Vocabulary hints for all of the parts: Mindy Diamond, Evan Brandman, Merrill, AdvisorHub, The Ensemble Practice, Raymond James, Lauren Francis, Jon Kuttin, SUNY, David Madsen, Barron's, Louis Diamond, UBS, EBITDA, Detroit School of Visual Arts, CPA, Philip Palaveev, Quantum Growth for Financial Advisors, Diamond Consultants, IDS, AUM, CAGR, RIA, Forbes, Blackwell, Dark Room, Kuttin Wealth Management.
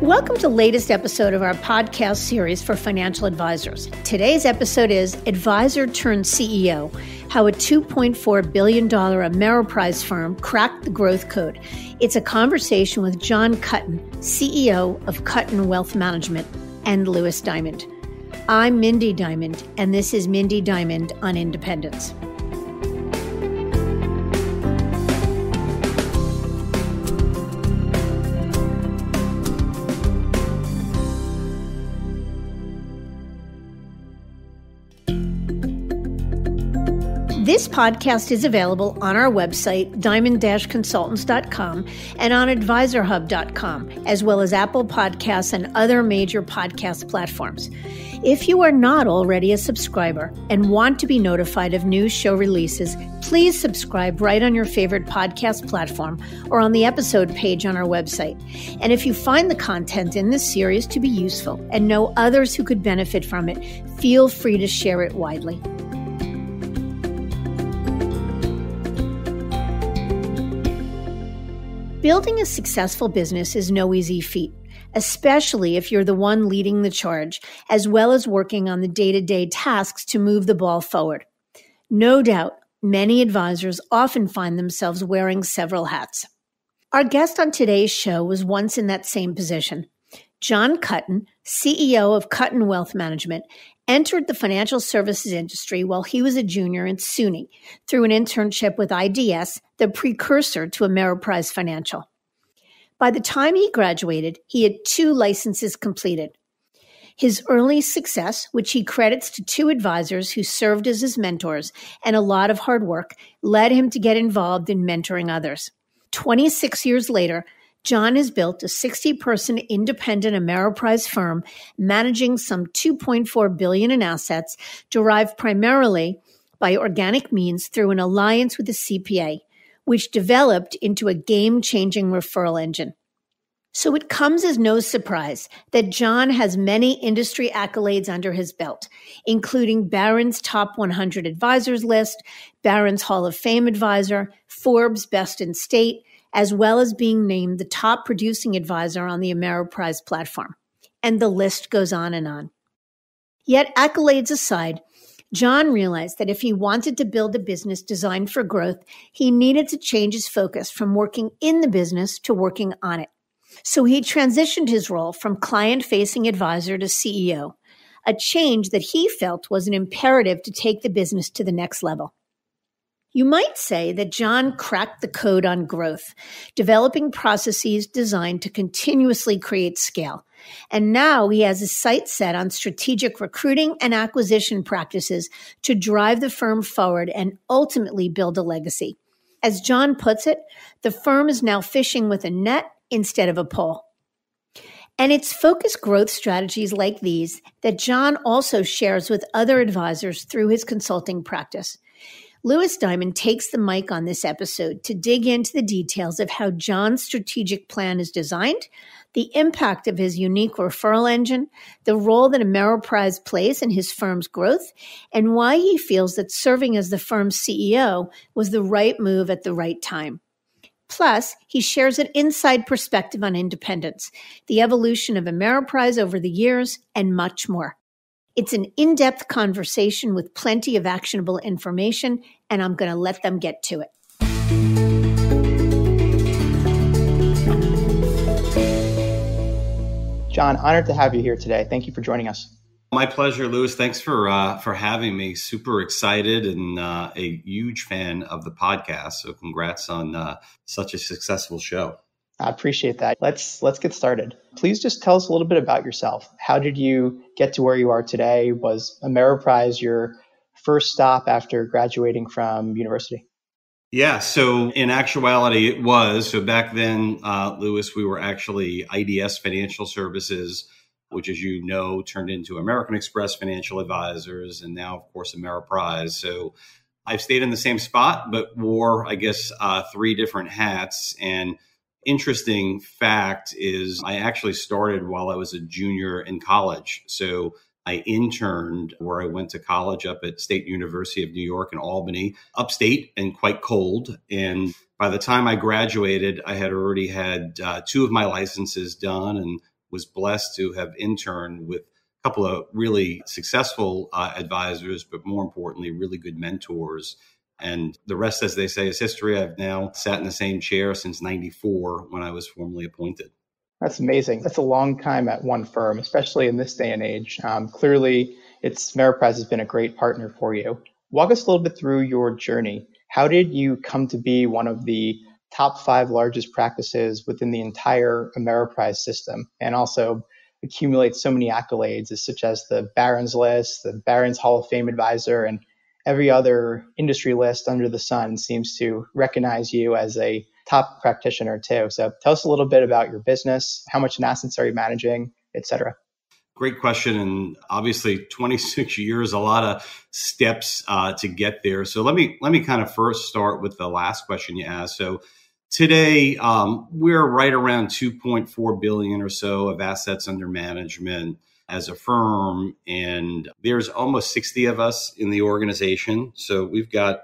Welcome to the latest episode of our podcast series for financial advisors. Today's episode is Advisor Turned CEO, How a $2.4 billion Ameriprise firm cracked the growth code. It's a conversation with Jon Kuttin, CEO of Kuttin Wealth Management, and Louis Diamond. I'm Mindy Diamond, and this is Mindy Diamond on Independence. This podcast is available on our website, diamond-consultants.com, and on advisorhub.com, as well as Apple Podcasts and other major podcast platforms. If you are not already a subscriber and want to be notified of new show releases, please subscribe right on your favorite podcast platform or on the episode page on our website. And if you find the content in this series to be useful and know others who could benefit from it, feel free to share it widely. Building a successful business is no easy feat, especially if you're the one leading the charge, as well as working on the day-to-day tasks to move the ball forward. No doubt, many advisors often find themselves wearing several hats. Our guest on today's show was once in that same position. Jon Kuttin, CEO of Kuttin Wealth Management, entered the financial services industry while he was a junior at SUNY through an internship with IDS, the precursor to Ameriprise Financial. By the time he graduated, he had 2 licenses completed. His early success, which he credits to 2 advisors who served as his mentors and a lot of hard work, led him to get involved in mentoring others. 26 years later, Jon has built a 60-person independent Ameriprise firm managing some $2.4 billion in assets derived primarily by organic means through an alliance with a CPA, which developed into a game-changing referral engine. So it comes as no surprise that Jon has many industry accolades under his belt, including Barron's Top 100 Advisors list, Barron's Hall of Fame Advisor, Forbes Best in State, as well as being named the top producing advisor on the Ameriprise platform. And the list goes on and on. Yet, accolades aside, Jon realized that if he wanted to build a business designed for growth, he needed to change his focus from working in the business to working on it. So he transitioned his role from client-facing advisor to CEO, a change that he felt was an imperative to take the business to the next level. You might say that Jon cracked the code on growth, developing processes designed to continuously create scale. And now he has his sights set on strategic recruiting and acquisition practices to drive the firm forward and ultimately build a legacy. As Jon puts it, the firm is now fishing with a net instead of a pole. And it's focused growth strategies like these that Jon also shares with other advisors through his consulting practice. Louis Diamond takes the mic on this episode to dig into the details of how Jon's strategic plan is designed, the impact of his unique referral engine, the role that Ameriprise plays in his firm's growth, and why he feels that serving as the firm's CEO was the right move at the right time. Plus, he shares an inside perspective on independence, the evolution of Ameriprise over the years, and much more. It's an in-depth conversation with plenty of actionable information, and I'm going to let them get to it. Jon, honored to have you here today. Thank you for joining us. My pleasure, Louis. Thanks for having me. Super excited and a huge fan of the podcast. So congrats on such a successful show. I appreciate that. Let's get started. Please just tell us a little bit about yourself. How did you get to where you are today? Was Ameriprise your first stop after graduating from university? Yeah, so in actuality, it was. So back then, Louis, we were actually IDS Financial Services, which, as you know, turned into American Express Financial Advisors, and now, of course, Ameriprise. So I've stayed in the same spot, but wore, I guess, 3 different hats. And interesting fact is I actually started while I was a junior in college. So I interned where I went to college up at State University of New York in Albany, upstate and quite cold. And by the time I graduated, I had already had two of my licenses done and was blessed to have interned with a couple of really successful advisors, but more importantly, really good mentors. And the rest, as they say, is history. I've now sat in the same chair since 1994 when I was formally appointed. That's amazing. That's a long time at one firm, especially in this day and age. Clearly, Ameriprise has been a great partner for you. Walk us a little bit through your journey. How did you come to be one of the top 5 largest practices within the entire Ameriprise system and also accumulate so many accolades such as the Barron's list, the Barron's Hall of Fame advisor, and every other industry list under the sun seems to recognize you as a top practitioner too. So tell us a little bit about your business, how much in assets are you managing, et cetera. Great question. And obviously 26 years, a lot of steps to get there. So let me kind of first start with the last question you asked. So today we're right around 2.4 billion or so of assets under management as a firm, and there's almost 60 of us in the organization. So we've got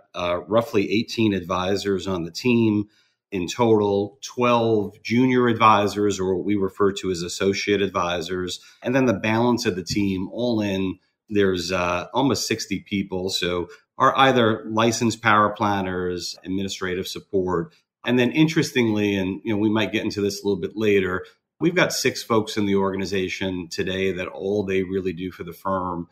roughly 18 advisors on the team in total, 12 junior advisors, or what we refer to as associate advisors. And then the balance of the team, all in, there's almost 60 people. So are either licensed power planners, administrative support. And then interestingly, and we might get into this a little bit later, we've got 6 folks in the organization today that all they really do for the firm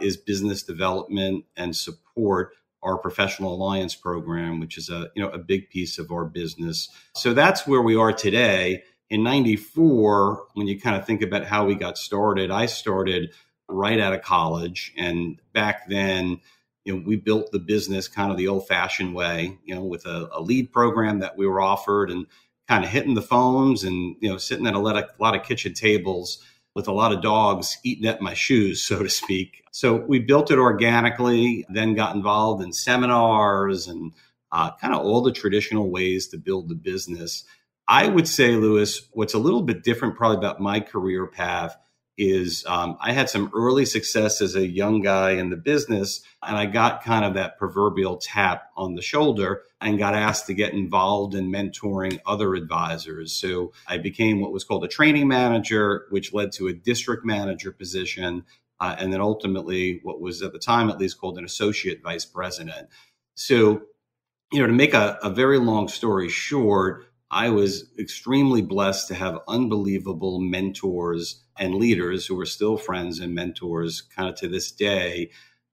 is business development and support our professional alliance program, which is a big piece of our business. So that's where we are today. In 1994, when you kind of think about how we got started, I started right out of college, and back then, we built the business kind of the old-fashioned way, with a lead program that we were offered and kind of hitting the phones and, sitting at a lot of kitchen tables with a lot of dogs eating at my shoes, so to speak. So we built it organically, then got involved in seminars and kind of all the traditional ways to build the business. I would say, Louis, what's a little bit different probably about my career path is I had some early success as a young guy in the business, and I got kind of that proverbial tap on the shoulder and got asked to get involved in mentoring other advisors. So I became what was called a training manager, which led to a district manager position, and then ultimately what was at the time at least called an associate vice president. So, to make a very long story short, I was extremely blessed to have unbelievable mentors and leaders who are still friends and mentors kind of to this day.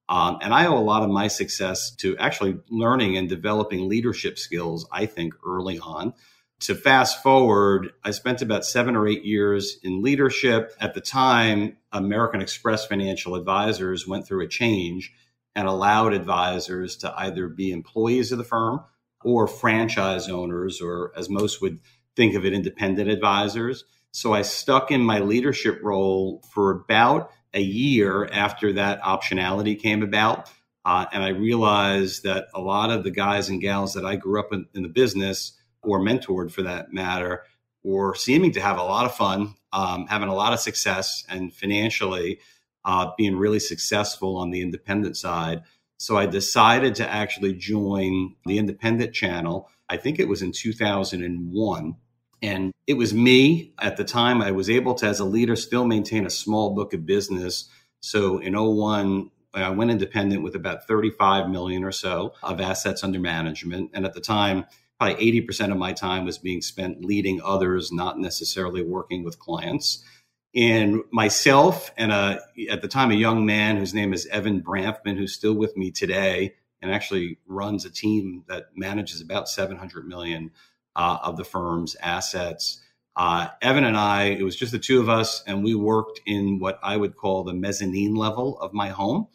And I owe a lot of my success to actually learning and developing leadership skills, I think, early on. To fast forward, I spent about 7 or 8 years in leadership. At the time, American Express Financial Advisors went through a change and allowed advisors to either be employees of the firm or franchise owners, or as most would think of it, independent advisors. So I stuck in my leadership role for about a year after that optionality came about. And I realized that a lot of the guys and gals that I grew up in the business, or mentored for that matter, were seeming to have a lot of fun, having a lot of success, and financially being really successful on the independent side. So I decided to actually join the independent channel. I think it was in 2001. And it was me at the time. I was able to, as a leader, still maintain a small book of business. So in 2001, I went independent with about 35 million or so of assets under management. And at the time, probably 80% of my time was being spent leading others, not necessarily working with clients. And myself and at the time, a young man whose name is Evan Brandman, who's still with me today and actually runs a team that manages about 700 million of the firm's assets. Evan and I, it was just the two of us, and we worked in what I would call the mezzanine level of my home.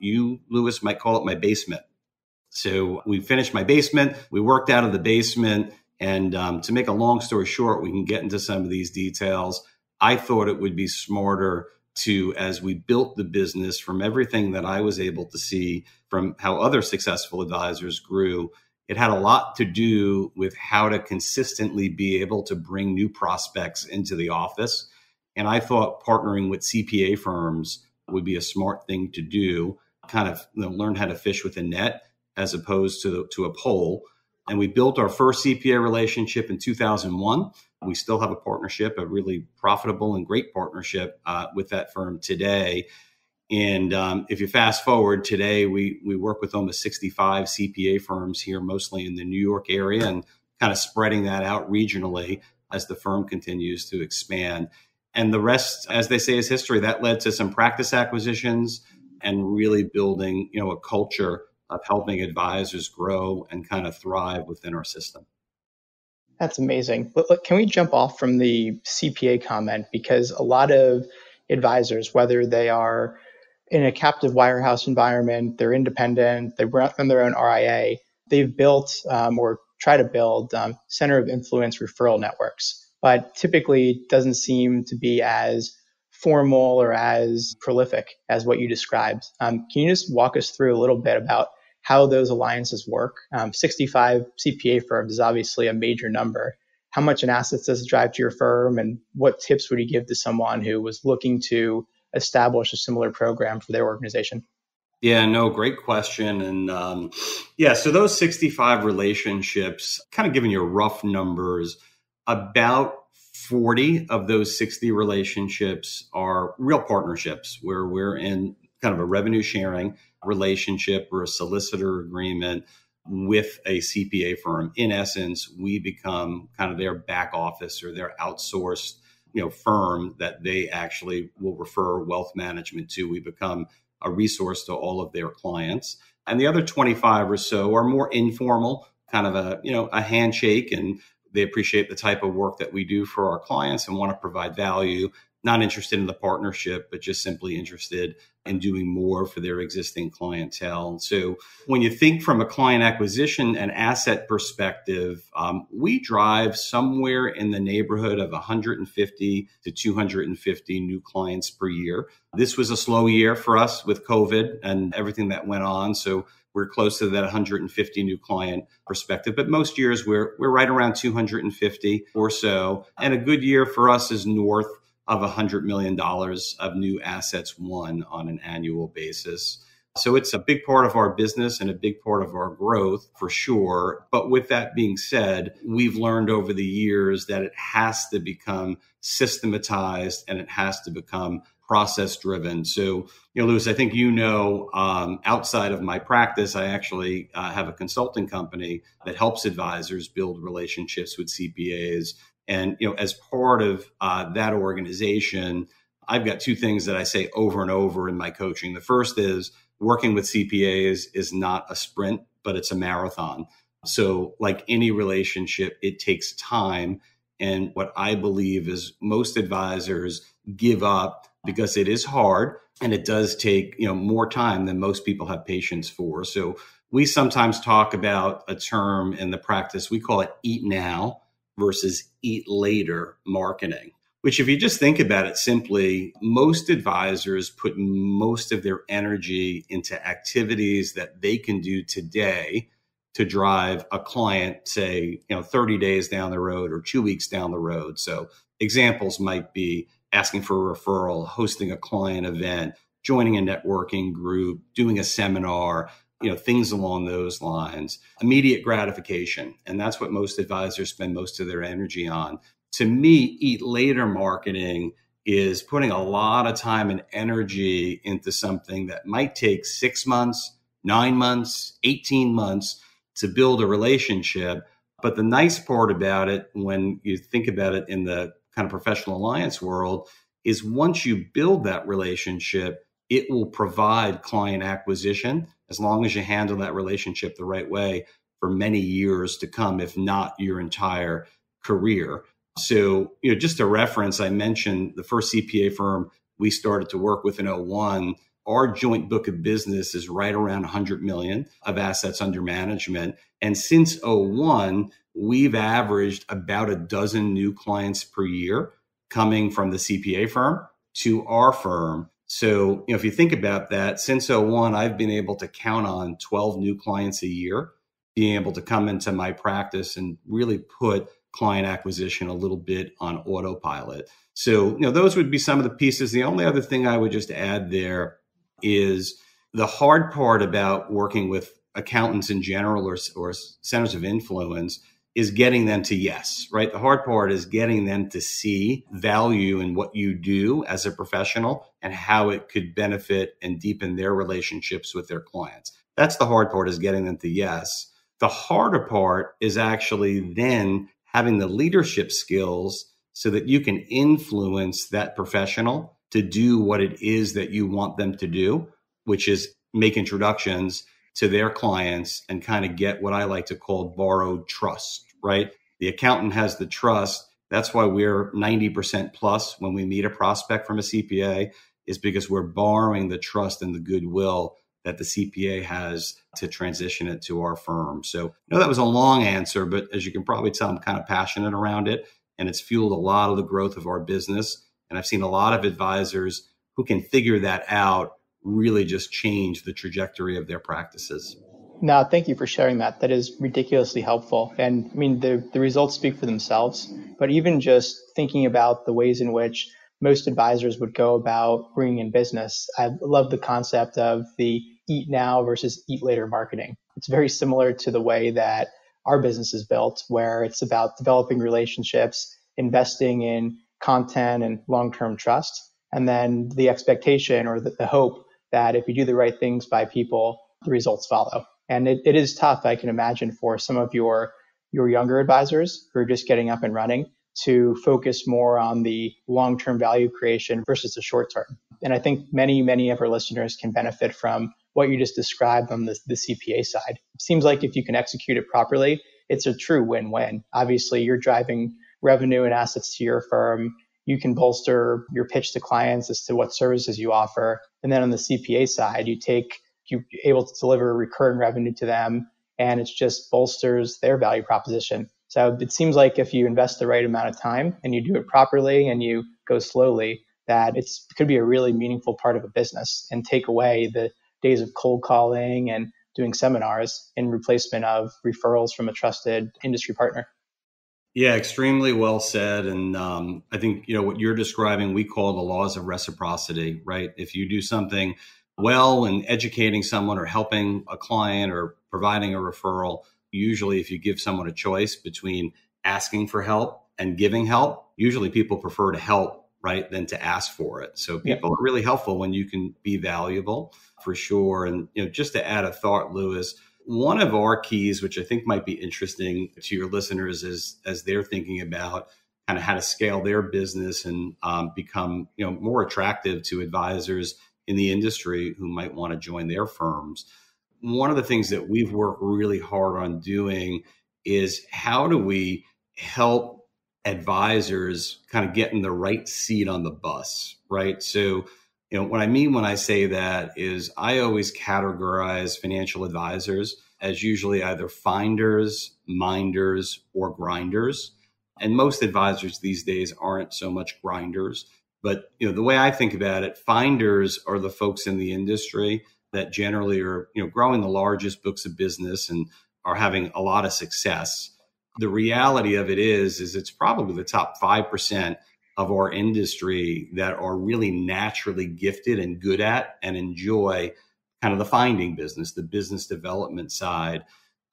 You, Louis, might call it my basement. So we finished my basement, we worked out of the basement, and to make a long story short, we can get into some of these details. I thought it would be smarter to, as we built the business, from everything that I was able to see from how other successful advisors grew, it had a lot to do with how to consistently be able to bring new prospects into the office And I thought partnering with CPA firms would be a smart thing to do, kind of learn how to fish with a net as opposed to a pole. And we built our first CPA relationship in 2001. We still have a partnership, a really profitable and great partnership with that firm today. And if you fast forward today, we work with almost 65 CPA firms here, mostly in the New York area, and kind of spreading that out regionally as the firm continues to expand. And the rest, as they say, is history. That led to some practice acquisitions and really building, a culture of helping advisors grow and kind of thrive within our system. That's amazing. But look, can we jump off from the CPA comment? Because a lot of advisors, whether they are in a captive wirehouse environment, they're independent, they run their own RIA, they've built or try to build center of influence referral networks, but typically doesn't seem to be as formal or as prolific as what you described. Can you just walk us through a little bit about how those alliances work? 65 CPA firms is obviously a major number. How much in assets does it drive to your firm? And what tips would you give to someone who was looking to establish a similar program for their organization? Yeah, no, great question. And so those 65 relationships, kind of giving you rough numbers, about 40 of those 60 relationships are real partnerships where we're in kind of a revenue sharing relationship or a solicitor agreement with a CPA firm. In essence, we become kind of their back office or their outsourced firm that they actually will refer wealth management to. We become a resource to all of their clients. And the other 25 or so are more informal, kind of a handshake, and they appreciate the type of work that we do for our clients and want to provide value, not interested in the partnership, but just simply interested in doing more for their existing clientele. So when you think from a client acquisition and asset perspective, we drive somewhere in the neighborhood of 150 to 250 new clients per year. This was a slow year for us with COVID and everything that went on. So we're close to that 150 new client perspective, but most years we're right around 250 or so. And a good year for us is north of $100 million of new assets won on an annual basis. So it's a big part of our business and a big part of our growth for sure. But with that being said, we've learned over the years that it has to become systematized and it has to become process driven. So, Louis, I think, outside of my practice, I actually have a consulting company that helps advisors build relationships with CPAs. And, as part of that organization, I've got two things that I say over and over in my coaching. The first is working with CPAs is not a sprint, but it's a marathon. So like any relationship, it takes time. And what I believe is most advisors give up because it is hard and it does take, more time than most people have patience for. So we sometimes talk about a term in the practice, we call it eat now versus eat later marketing, which if you just think about it simply, most advisors put most of their energy into activities that they can do today to drive a client, say, 30 days down the road or 2 weeks down the road. So examples might be asking for a referral, hosting a client event, joining a networking group, doing a seminar, things along those lines, immediate gratification. And that's what most advisors spend most of their energy on. To me, eat later marketing is putting a lot of time and energy into something that might take 6 months, 9 months, 18 months to build a relationship. But the nice part about it, when you think about it in the kind of professional alliance world, is once you build that relationship, it will provide client acquisition as long as you handle that relationship the right way for many years to come, if not your entire career. So, just a reference, I mentioned the first CPA firm we started to work with in 2001. Our joint book of business is right around 100 million of assets under management. And since 2001, we've averaged about a dozen new clients per year coming from the CPA firm to our firm. So, if you think about that, since 2001, I've been able to count on 12 new clients a year, being able to come into my practice and really put client acquisition a little bit on autopilot. So, you know, those would be some of the pieces. The only other thing I would just add there is the hard part about working with accountants in general or centers of influence is getting them to yes, right? The hard part is getting them to see value in what you do as a professional and how it could benefit and deepen their relationships with their clients. That's the hard part, is getting them to yes. The harder part is actually then having the leadership skills so that you can influence that professional to do what it is that you want them to do, which is make introductions to their clients and kind of get what I like to call borrowed trust, right? The accountant has the trust. That's why we're 90% plus when we meet a prospect from a CPA, is because we're borrowing the trust and the goodwill that the CPA has to transition it to our firm. So I know that was a long answer, but as you can probably tell, I'm kind of passionate around it, and it's fueled a lot of the growth of our business. And I've seen a lot of advisors who can figure that out really just change the trajectory of their practices. No, thank you for sharing that. That is ridiculously helpful. And I mean, the results speak for themselves, but even just thinking about the ways in which most advisors would go about bringing in business. I love the concept of the eat now versus eat later marketing. It's very similar to the way that our business is built, where it's about developing relationships, investing in content and long-term trust, and then the expectation or the hope that if you do the right things by people, the results follow. And it is tough, I can imagine, for some of your younger advisors who are just getting up and running to focus more on the long-term value creation versus the short-term. And I think many, many of our listeners can benefit from what you just described on the CPA side. It seems like if you can execute it properly, it's a true win-win. Obviously, you're driving revenue and assets to your firm. You can bolster your pitch to clients as to what services you offer. And then on the CPA side, you're able to deliver recurring revenue to them, and it just bolsters their value proposition. So it seems like if you invest the right amount of time and you do it properly and you go slowly, that it could be a really meaningful part of a business and take away the days of cold calling and doing seminars in replacement of referrals from a trusted industry partner. Yeah, extremely well said. And I think, you know, what you're describing, we call the laws of reciprocity, right? If you do something well and educating someone or helping a client or providing a referral, usually if you give someone a choice between asking for help and giving help, usually people prefer to help, right, than to ask for it. So people are really helpful when you can be valuable, for sure. And, you know, just to add a thought, Louis, one of our keys, which I think might be interesting to your listeners as they're thinking about kind of how to scale their business and become, you know, more attractive to advisors in the industry who might want to join their firms. One of the things that we've worked really hard on doing is how do we help advisors kind of get in the right seat on the bus, right? So, you know, what I mean when I say that is I always categorize financial advisors as usually either finders, minders, or grinders. And most advisors these days aren't so much grinders. But, you know, the way I think about it, finders are the folks in the industry that generally are, you know, growing the largest books of business and are having a lot of success. The reality of it is it's probably the top 5% of our industry that are really naturally gifted and good at and enjoy kind of the finding business, the business development side.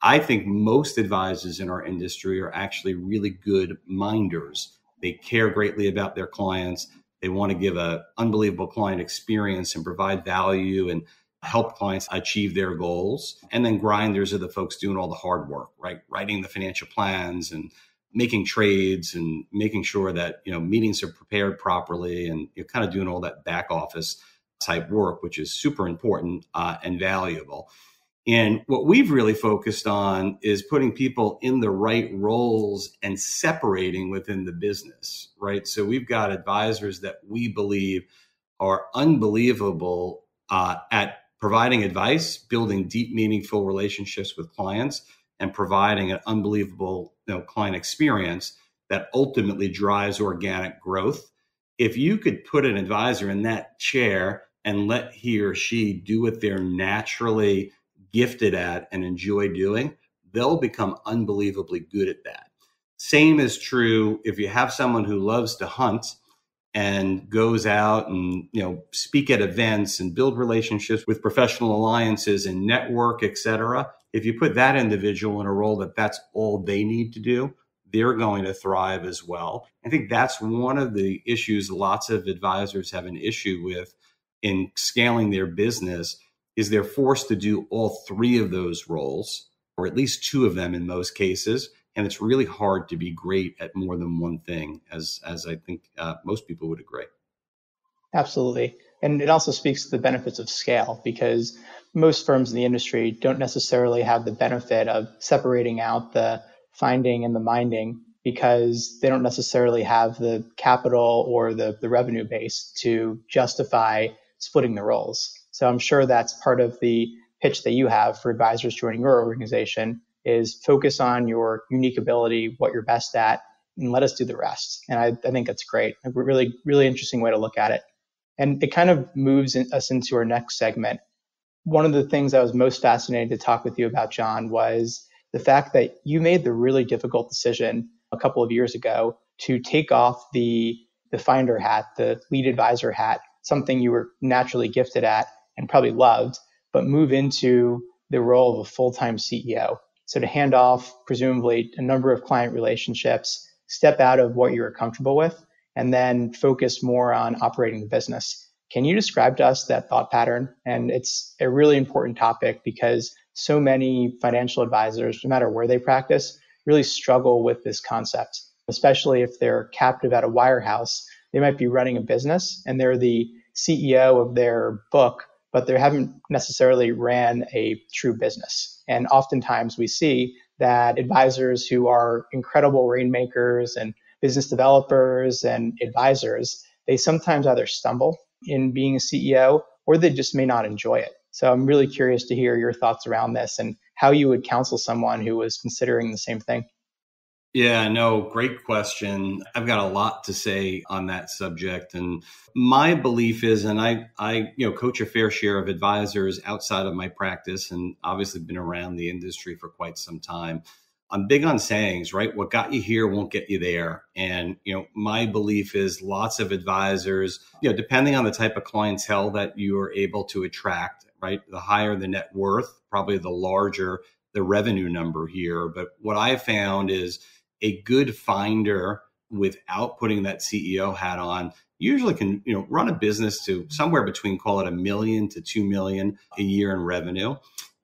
I think most advisors in our industry are actually really good minders. They care greatly about their clients. They want to give an unbelievable client experience and provide value and help clients achieve their goals. And then grinders are the folks doing all the hard work, right? Writing the financial plans and making trades and making sure that, you know, meetings are prepared properly, and you're kind of doing all that back office type work, which is super important and valuable. And what we've really focused on is putting people in the right roles and separating within the business, right? So we've got advisors that we believe are unbelievable at providing advice, building deep, meaningful relationships with clients, and providing an unbelievable, you know, client experience that ultimately drives organic growth. If you could put an advisor in that chair and let he or she do what they're naturally gifted at and enjoy doing, they'll become unbelievably good at that. Same is true if you have someone who loves to hunt and goes out and, you know, speak at events and build relationships with professional alliances and network, et cetera. If you put that individual in a role that's all they need to do, they're going to thrive as well. I think that's one of the issues lots of advisors have an issue with in scaling their business is they're forced to do all three of those roles, or at least two of them in most cases. And it's really hard to be great at more than one thing, as I think most people would agree. Absolutely. And it also speaks to the benefits of scale, because most firms in the industry don't necessarily have the benefit of separating out the finding and the minding, because they don't necessarily have the capital or the revenue base to justify splitting the roles. So I'm sure that's part of the pitch that you have for advisors joining your organization, is focus on your unique ability, what you're best at, and let us do the rest. And I think that's great. A really, really interesting way to look at it. And it kind of moves us into our next segment. One of the things I was most fascinated to talk with you about, Jon, was the fact that you made the really difficult decision a couple of years ago to take off the finder hat, the lead advisor hat, something you were naturally gifted at and probably loved, but move into the role of a full-time CEO. So to hand off, presumably, a number of client relationships, step out of what you were comfortable with, and then focus more on operating the business. Can you describe to us that thought pattern? And it's a really important topic because so many financial advisors, no matter where they practice, really struggle with this concept, especially if they're captive at a wirehouse. They might be running a business and they're the CEO of their book, but they haven't necessarily ran a true business. And oftentimes we see that advisors who are incredible rainmakers and business developers and advisors, they sometimes either stumble in being a CEO or they just may not enjoy it. So I'm really curious to hear your thoughts around this and how you would counsel someone who was considering the same thing. Yeah, no, great question. I've got a lot to say on that subject. And my belief is, and I coach a fair share of advisors outside of my practice and obviously been around the industry for quite some time. I'm big on sayings, right? What got you here won't get you there. And, you know, my belief is lots of advisors, you know, depending on the type of clientele that you are able to attract, right? The higher the net worth, probably the larger the revenue number here. But what I found is a good finder without putting that CEO hat on usually can, you know, run a business to somewhere between, call it $1 million to $2 million a year in revenue.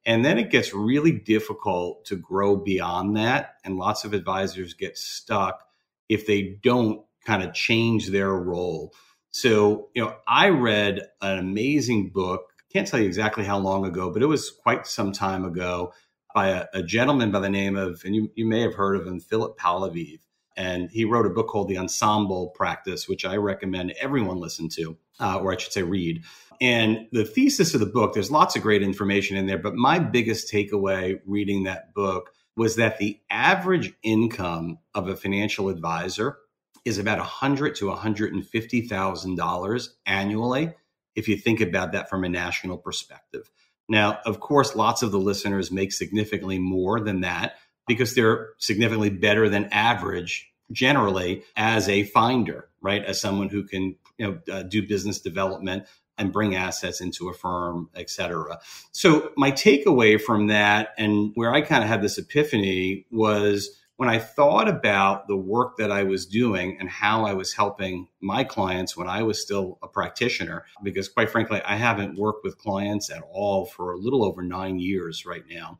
And then it gets really difficult to grow beyond that. And lots of advisors get stuck if they don't kind of change their role. So, you know, I read an amazing book. Can't tell you exactly how long ago, but it was quite some time ago, by a gentleman by the name of, and you may have heard of him, Philip Palaveev. And he wrote a book called The Ensemble Practice, which I recommend everyone listen to, or I should say read. And the thesis of the book, there's lots of great information in there, but my biggest takeaway reading that book was that the average income of a financial advisor is about $100,000 to $150,000 annually, if you think about that from a national perspective. Now, of course, lots of the listeners make significantly more than that because they're significantly better than average generally as a finder, right? As someone who can, you know, do business development and bring assets into a firm, et cetera. So my takeaway from that and where I kind of had this epiphany was when I thought about the work that I was doing and how I was helping my clients when I was still a practitioner, because quite frankly, I haven't worked with clients at all for a little over 9 years right now.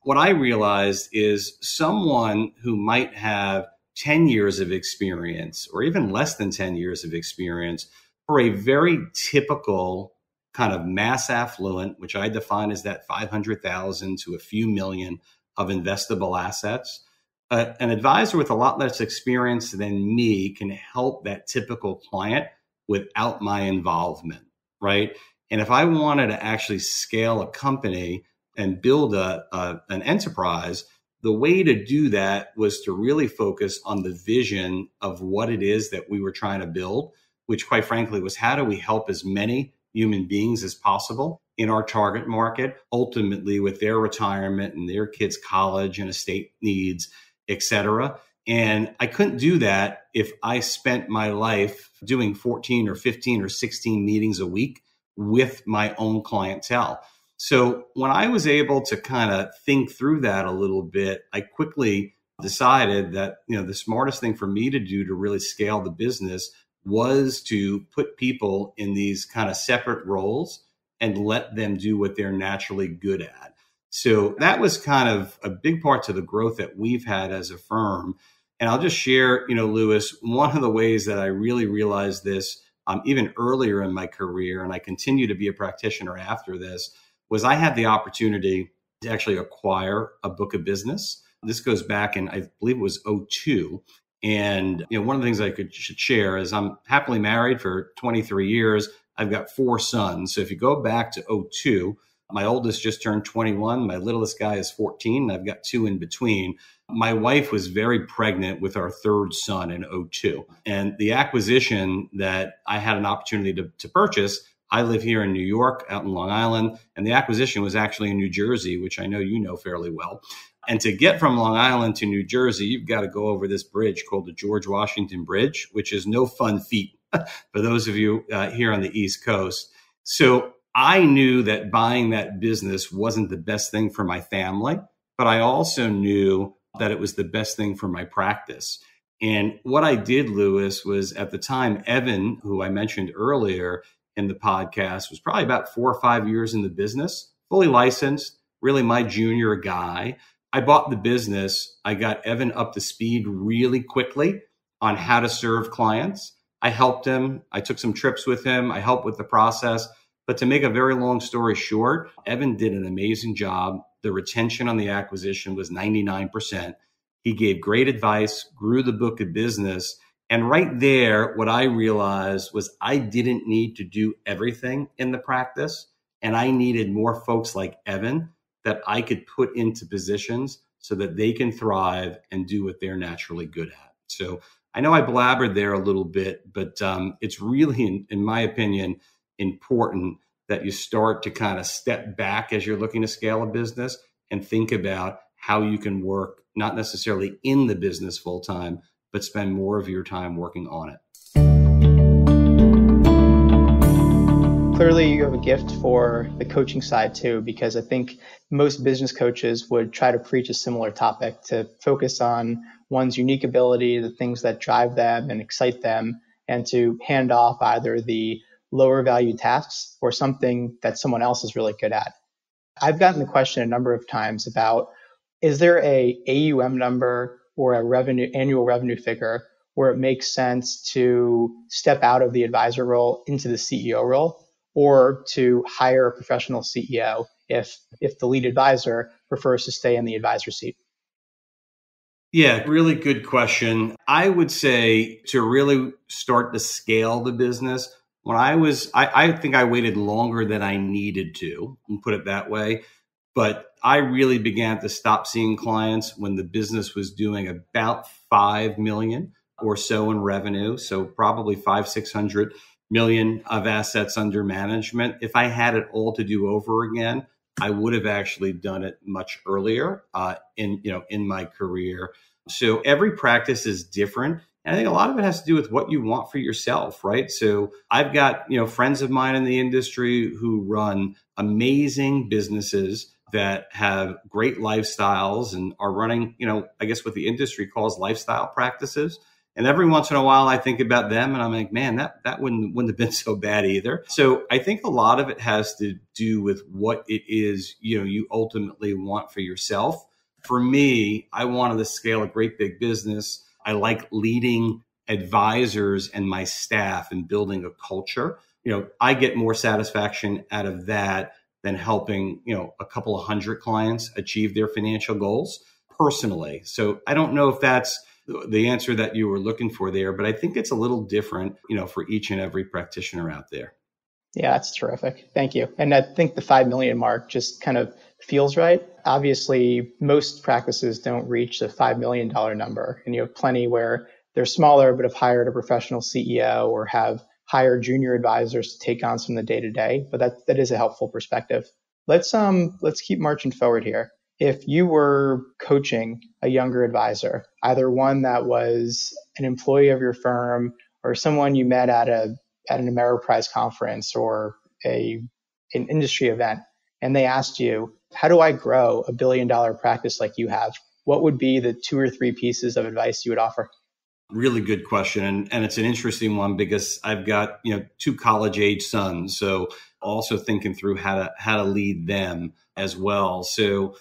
What I realized is someone who might have 10 years of experience or even less than 10 years of experience for a very typical kind of mass affluent, which I define as that 500,000 to a few million of investable assets, an advisor with a lot less experience than me can help that typical client without my involvement, right? And if I wanted to actually scale a company and build an enterprise, the way to do that was to really focus on the vision of what it is that we were trying to build, which quite frankly was how do we help as many human beings as possible in our target market, ultimately with their retirement and their kids' college and estate needs, et cetera. And I couldn't do that if I spent my life doing 14 or 15 or 16 meetings a week with my own clientele. So when I was able to kind of think through that a little bit, I quickly decided that, you know, the smartest thing for me to do to really scale the business was to put people in these kind of separate roles and let them do what they're naturally good at. So that was kind of a big part to the growth that we've had as a firm. And I'll just share, you know, Louis, one of the ways that I really realized this even earlier in my career, and I continue to be a practitioner after this, was I had the opportunity to actually acquire a book of business. This goes back in, I believe it was 2002. And, you know, one of the things I should share is I'm happily married for 23 years. I've got 4 sons. So if you go back to 2002, my oldest just turned 21. My littlest guy is 14. And I've got 2 in between. My wife was very pregnant with our 3rd son in 2002. And the acquisition that I had an opportunity to purchase, I live here in New York, out in Long Island. And the acquisition was actually in New Jersey, which I know you know fairly well. And to get from Long Island to New Jersey, you've got to go over this bridge called the George Washington Bridge, which is no fun feat for those of you here on the East Coast. So I knew that buying that business wasn't the best thing for my family, but I also knew that it was the best thing for my practice. And what I did, Louis, was at the time, Evan, who I mentioned earlier in the podcast, was probably about 4 or 5 years in the business, fully licensed, really my junior guy. I bought the business. I got Evan up to speed really quickly on how to serve clients. I helped him. I took some trips with him. I helped with the process. But to make a very long story short, Evan did an amazing job. The retention on the acquisition was 99%. He gave great advice, grew the book of business. And right there, what I realized was I didn't need to do everything in the practice. And I needed more folks like Evan that I could put into positions so that they can thrive and do what they're naturally good at. So I know I blabbered there a little bit, but it's really, in my opinion, important that you start to kind of step back as you're looking to scale a business and think about how you can work, not necessarily in the business full time, but spend more of your time working on it. Clearly, you have a gift for the coaching side too, because I think most business coaches would try to preach a similar topic, to focus on one's unique ability, the things that drive them and excite them, and to hand off either the lower value tasks or something that someone else is really good at. I've gotten the question a number of times about, is there a AUM number or a annual revenue figure where it makes sense to step out of the advisor role into the CEO role? Or to hire a professional CEO if the lead advisor prefers to stay in the advisor seat? Yeah, really good question. I would say to really start to scale the business, when I think I waited longer than I needed to, and put it that way. But I really began to stop seeing clients when the business was doing about $5 million or so in revenue. So probably 500-600 million of assets under management. If I had it all to do over again, I would have actually done it much earlier in my career. So every practice is different. And I think a lot of it has to do with what you want for yourself, right? So I've got, you know, friends of mine in the industry who run amazing businesses that have great lifestyles and are running, you know, I guess what the industry calls lifestyle practices. And every once in a while, I think about them and I'm like, man, that wouldn't have been so bad either. So I think a lot of it has to do with what it is, you know, you ultimately want for yourself. For me, I wanted to scale a great big business. I like leading advisors and my staff and building a culture. You know, I get more satisfaction out of that than helping, you know, a couple of hundred clients achieve their financial goals personally. So I don't know if that's the answer that you were looking for there, but I think it's a little different, you know, for each and every practitioner out there. Yeah, that's terrific. Thank you. And I think the 5 million mark just kind of feels right. Obviously, most practices don't reach the $5 million number, and you have plenty where they're smaller, but have hired a professional CEO or have hired junior advisors to take on some of the day-to-day, but that is a helpful perspective. Let's keep marching forward here. If you were coaching a younger advisor, either one that was an employee of your firm or someone you met at an Ameriprise conference or an industry event, and they asked you, how do I grow a billion-dollar practice like you have? What would be the 2 or 3 pieces of advice you would offer? Really good question. And it's an interesting one because I've got, 2 college-age sons. So also thinking through how to lead them as well. So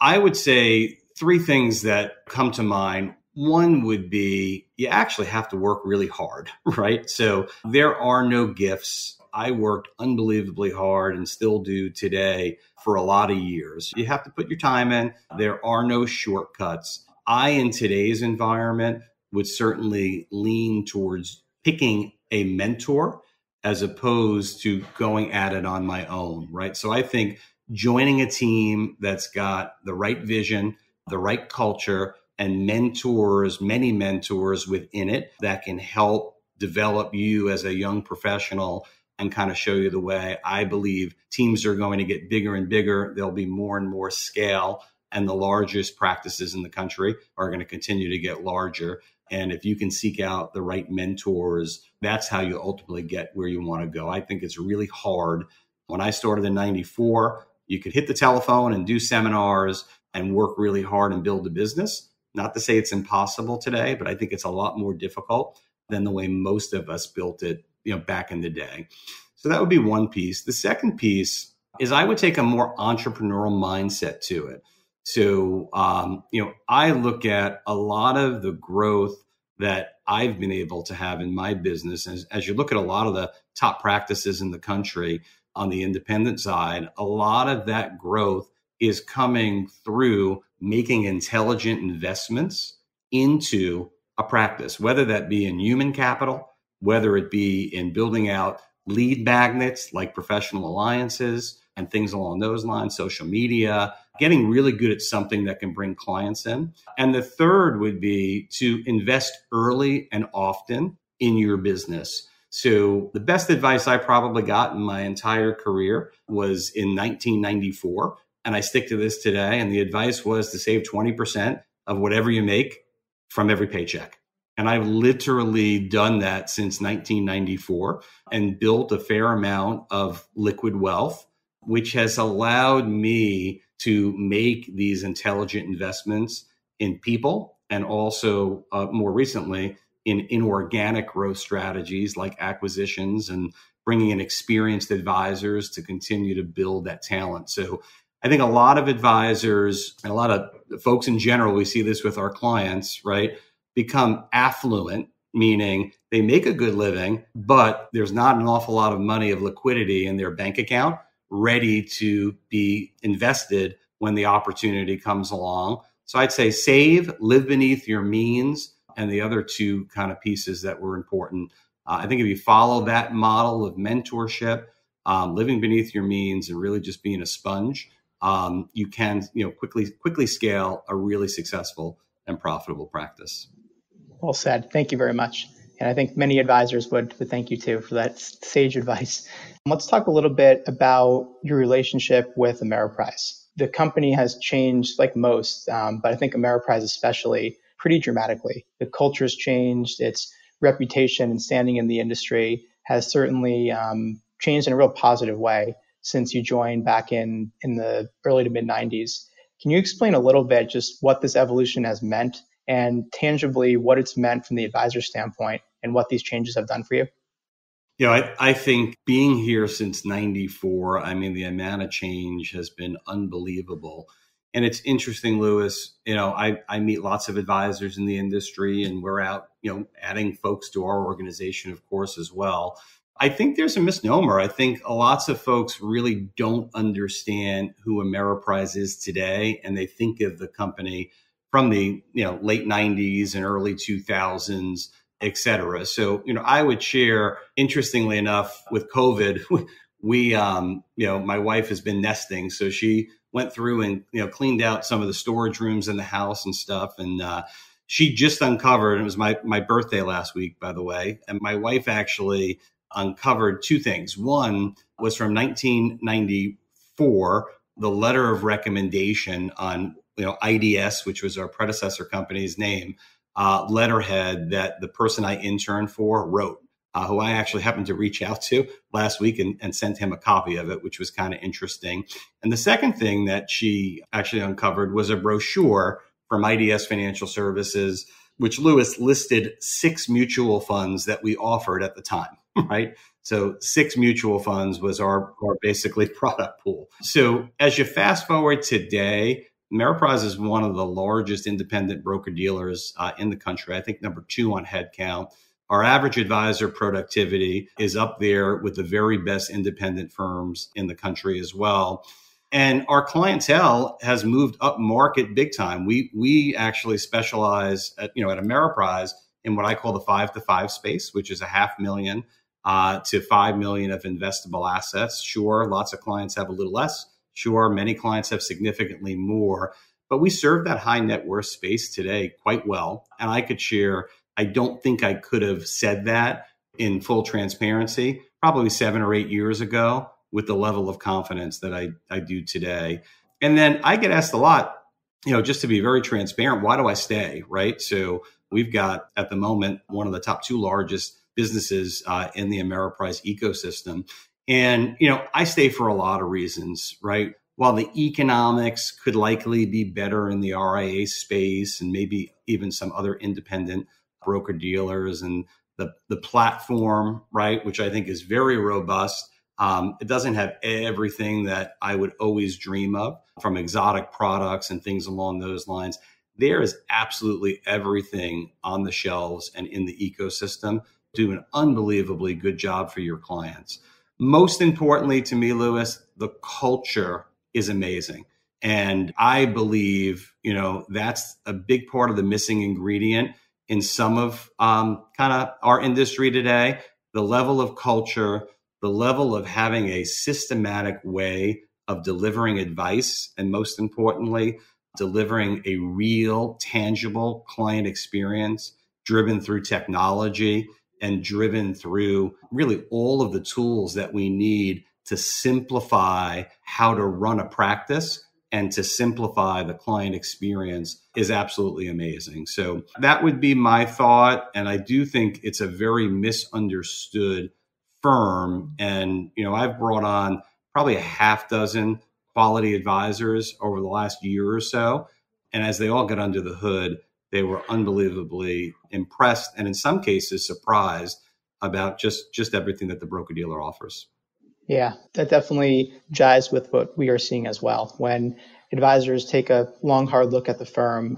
I would say 3 things that come to mind. One would be you actually have to work really hard, right? So there are no gifts. I worked unbelievably hard and still do today for a lot of years. You have to put your time in. There are no shortcuts. In today's environment, would certainly lean towards picking a mentor as opposed to going at it on my own, right? So I think joining a team that's got the right vision, the right culture, and many mentors within it that can help develop you as a young professional and kind of show you the way. I believe teams are going to get bigger and bigger. There'll be more and more scale, and the largest practices in the country are going to continue to get larger. And if you can seek out the right mentors, that's how you ultimately get where you want to go. I think it's really hard. When I started in '94, you could hit the telephone and do seminars and work really hard and build a business. Not to say it's impossible today, but I think it's a lot more difficult than the way most of us built it, back in the day. So that would be one piece. The second piece is I would take a more entrepreneurial mindset to it. So, I look at a lot of the growth that I've been able to have in my business. As you look at a lot of the top practices in the country on the independent side, a lot of that growth is coming through making intelligent investments into a practice, whether that be in human capital, whether it be in building out lead magnets like professional alliances and things along those lines, social media, getting really good at something that can bring clients in. And the third would be to invest early and often in your business. So the best advice I probably got in my entire career was in 1994. And I stick to this today. And the advice was to save 20% of whatever you make from every paycheck. And I've literally done that since 1994 and built a fair amount of liquid wealth, which has allowed me to make these intelligent investments in people and also more recently in inorganic growth strategies like acquisitions and bringing in experienced advisors to continue to build that talent. So I think a lot of advisors and a lot of folks in general, we see this with our clients, right, become affluent, meaning they make a good living, but there's not an awful lot of money of liquidity in their bank account ready to be invested when the opportunity comes along. So I'd say save, live beneath your means, and the other 2 kind of pieces that were important. I think if you follow that model of mentorship, living beneath your means and really just being a sponge, you can quickly scale a really successful and profitable practice. Well said. Thank you very much. And I think many advisors would thank you too for that sage advice. Let's talk a little bit about your relationship with Ameriprise. The company has changed like most, but I think Ameriprise especially pretty dramatically. The culture's changed. Its reputation and standing in the industry has certainly changed in a real positive way since you joined back in the early to mid 90s. Can you explain a little bit just what this evolution has meant and tangibly what it's meant from the advisor standpoint and what these changes have done for you? I think being here since 94, the amount of change has been unbelievable. And it's interesting, Louis, I meet lots of advisors in the industry and we're out, adding folks to our organization, of course, as well. I think there's a misnomer. I think lots of folks really don't understand who Ameriprise is today. And they think of the company from the late 90s and early 2000s, et cetera. So, I would share, interestingly enough, with COVID, we, my wife has been nesting. So she went through and, cleaned out some of the storage rooms in the house and stuff. And she just uncovered, and it was my birthday last week, by the way. And my wife actually uncovered 2 things. One was from 1994, the letter of recommendation on, you know, IDS, which was our predecessor company's name, letterhead that the person I interned for wrote, who I actually happened to reach out to last week and sent him a copy of it, which was kind of interesting. And the second thing that she actually uncovered was a brochure from IDS Financial Services, which Louis listed 6 mutual funds that we offered at the time, right? So 6 mutual funds was our basically product pool. So as you fast forward today, Ameriprise is one of the largest independent broker-dealers in the country. I think number 2 on headcount. Our average advisor productivity is up there with the very best independent firms in the country as well. And our clientele has moved up market big time. We actually specialize at, you know, at Ameriprise in what I call the 5 to 5 space, which is a $500,000 to $5 million of investable assets. Sure, lots of clients have a little less. Sure, many clients have significantly more, but we serve that high net worth space today quite well. And I could share, I don't think I could have said that in full transparency probably 7 or 8 years ago with the level of confidence that I do today. And then I get asked a lot, you know, just to be very transparent, why do I stay, right? So we've got at the moment one of the top 2 largest businesses in the Ameriprise ecosystem. And, you know, I stay for a lot of reasons, right? While the economics could likely be better in the RIA space and maybe even some other independent broker dealers and the platform, right, which I think is very robust. It doesn't have everything that I would always dream of from exotic products and things along those lines. There is absolutely everything on the shelves and in the ecosystem. Do an unbelievably good job for your clients. Most importantly to me, Louis, the culture is amazing. And I believe, you know, that's a big part of the missing ingredient in some of kind of our industry today. The level of culture, the level of having a systematic way of delivering advice, and most importantly, delivering a real, tangible client experience driven through technology and driven through really all of the tools that we need to simplify how to run a practice and to simplify the client experience is absolutely amazing. So that would be my thought. And I do think it's a very misunderstood firm. And, you know, I've brought on probably a half-dozen quality advisors over the last year or so. And as they all got under the hood, they were unbelievably impressed and in some cases surprised about just everything that the broker-dealer offers. Yeah, that definitely jives with what we are seeing as well. When advisors take a long, hard look at the firm,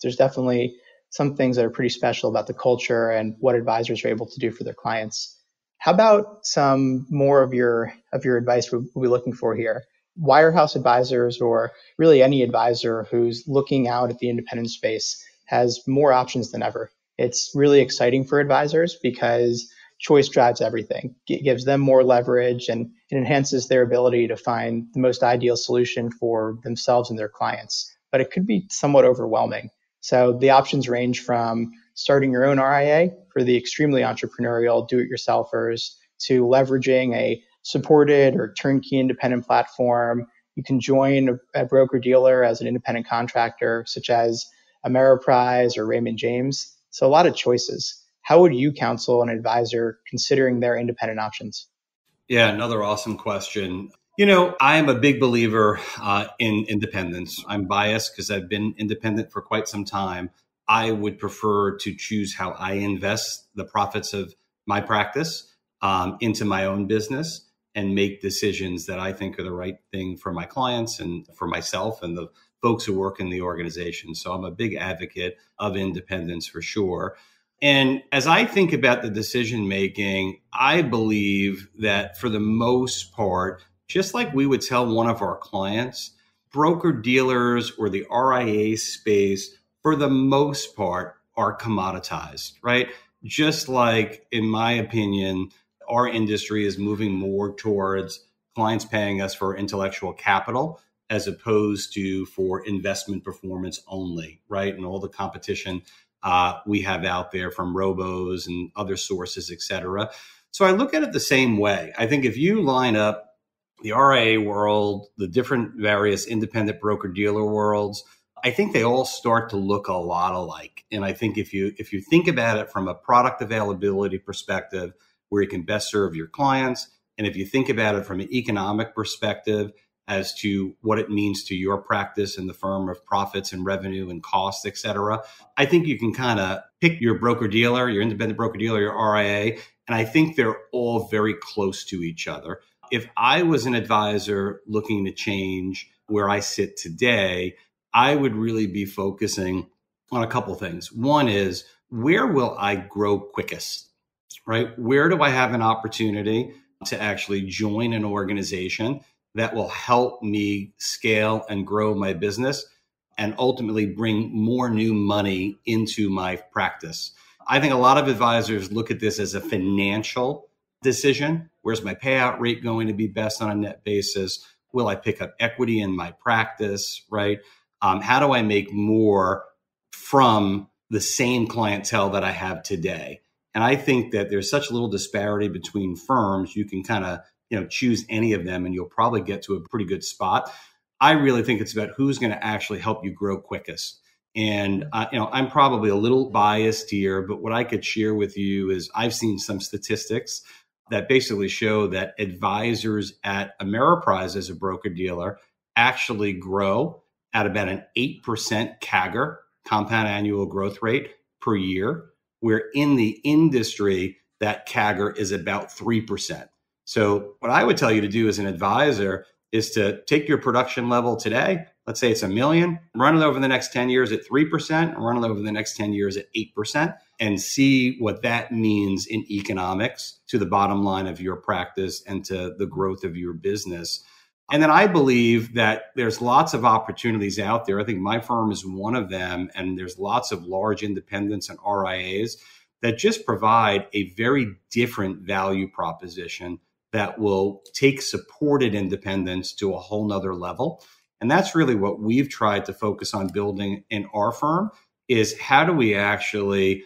there's definitely some things that are pretty special about the culture and what advisors are able to do for their clients. How about some more of your advice we'll be looking for here? Wirehouse advisors, or really any advisor who's looking out at the independent space, has more options than ever. It's really exciting for advisors because choice drives everything. It gives them more leverage and it enhances their ability to find the most ideal solution for themselves and their clients. But it could be somewhat overwhelming. So the options range from starting your own RIA for the extremely entrepreneurial do-it-yourselfers to leveraging a supported or turnkey independent platform. You can join a broker-dealer as an independent contractor, such as Ameriprise or Raymond James. So a lot of choices. How would you counsel an advisor considering their independent options? Yeah, another awesome question. You know, I am a big believer in independence. I'm biased because I've been independent for quite some time. I would prefer to choose how I invest the profits of my practice into my own business and make decisions that I think are the right thing for my clients and for myself and the folks who work in the organization. So I'm a big advocate of independence for sure. And as I think about the decision-making, I believe that for the most part, just like we would tell one of our clients, broker-dealers or the RIA space, for the most part, are commoditized, right? Just like, in my opinion, our industry is moving more towards clients paying us for intellectual capital as opposed to for investment performance only, right? And all the competition we have out there from robos and other sources, et cetera. So I look at it the same way. I think if you line up the RIA world, the different various independent broker-dealer worlds, I think they all start to look a lot alike. And I think if you think about it from a product availability perspective, where you can best serve your clients, and if you think about it from an economic perspective as to what it means to your practice and the firm of profits and revenue and costs, et cetera, I think you can kind of pick your broker-dealer, your independent broker-dealer, your RIA, and I think they're all very close to each other. If I was an advisor looking to change where I sit today, I would really be focusing on a couple things. One is, where will I grow quickest, right? Where do I have an opportunity to actually join an organization that will help me scale and grow my business and ultimately bring more new money into my practice? I think a lot of advisors look at this as a financial decision. Where's my payout rate going to be best on a net basis? Will I pick up equity in my practice, right? How do I make more from the same clientele that I have today? And I think that there's such little disparity between firms, you can kind of choose any of them and you'll probably get to a pretty good spot. I really think it's about who's going to actually help you grow quickest. And I'm probably a little biased here, but what I could share with you is I've seen some statistics that basically show that advisors at Ameriprise as a broker-dealer actually grow at about an 8% CAGR, compound annual growth rate, per year, where in the industry, that CAGR is about 3%. So what I would tell you to do as an advisor is to take your production level today, let's say it's $1 million, run it over the next 10 years at 3%, and run it over the next 10 years at 8%, and see what that means in economics to the bottom line of your practice and to the growth of your business. And then I believe that there's lots of opportunities out there. I think my firm is one of them, and there's lots of large independents and RIAs that just provide a very different value proposition that will take supported independence to a whole nother level. And that's really what we've tried to focus on building in our firm, is how do we actually,